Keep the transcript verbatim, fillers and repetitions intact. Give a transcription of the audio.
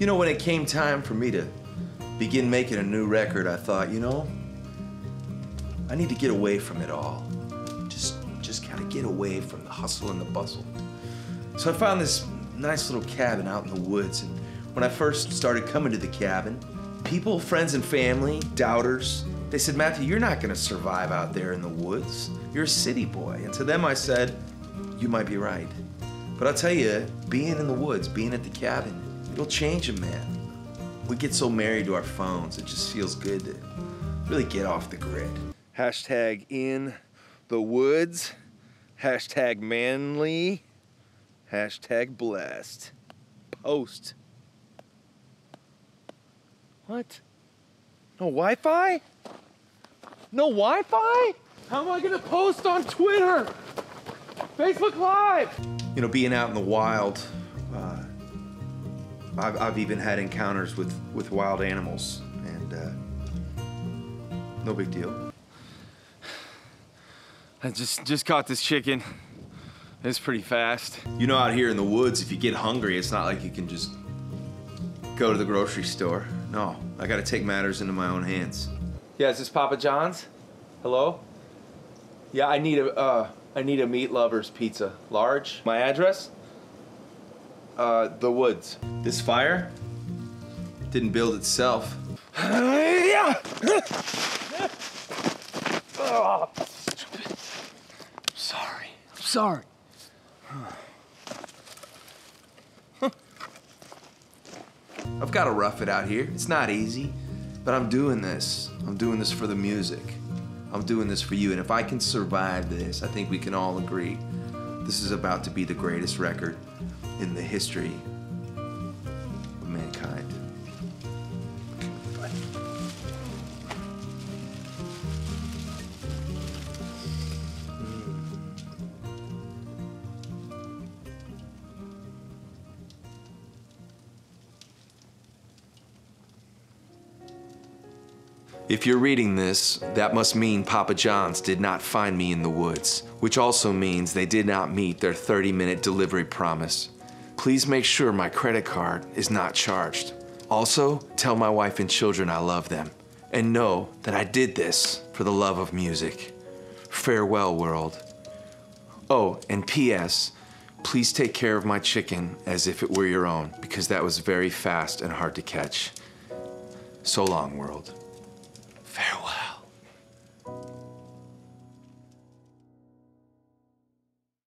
You know, when it came time for me to begin making a new record, I thought, you know, I need to get away from it all. Just, just kind of get away from the hustle and the bustle. So I found this nice little cabin out in the woods, and when I first started coming to the cabin, people, friends and family, doubters, they said, Matthew, you're not gonna survive out there in the woods. You're a city boy. And to them I said, you might be right. But I'll tell you, being in the woods, being at the cabin, it'll change a man. We get so married to our phones, it just feels good to really get off the grid. Hashtag in the woods, hashtag manly, hashtag blessed. Post. What? No Wi-Fi? No Wi-Fi? How am I gonna post on Twitter? Facebook Live? You know, being out in the wild, uh, I've, I've even had encounters with, with wild animals, and uh, no big deal. I just, just caught this chicken. It's pretty fast. You know, out here in the woods, if you get hungry, it's not like you can just go to the grocery store. No, I gotta take matters into my own hands. Yeah, is this Papa John's? Hello? Yeah, I need a, uh, I need a meat lover's pizza. Large. My address? Uh, the woods. This fire didn't build itself. Yeah. Oh, stupid. I'm sorry. I'm sorry. I've got to rough it out here. It's not easy, but I'm doing this. I'm doing this for the music. I'm doing this for you, and if I can survive this, I think we can all agree this is about to be the greatest record in the history of mankind. If you're reading this, that must mean Papa John's did not find me in the woods, which also means they did not meet their thirty minute delivery promise. Please make sure my credit card is not charged. Also, tell my wife and children I love them, and know that I did this for the love of music. Farewell, world. Oh, and P S, please take care of my chicken as if it were your own, because that was very fast and hard to catch. So long, world.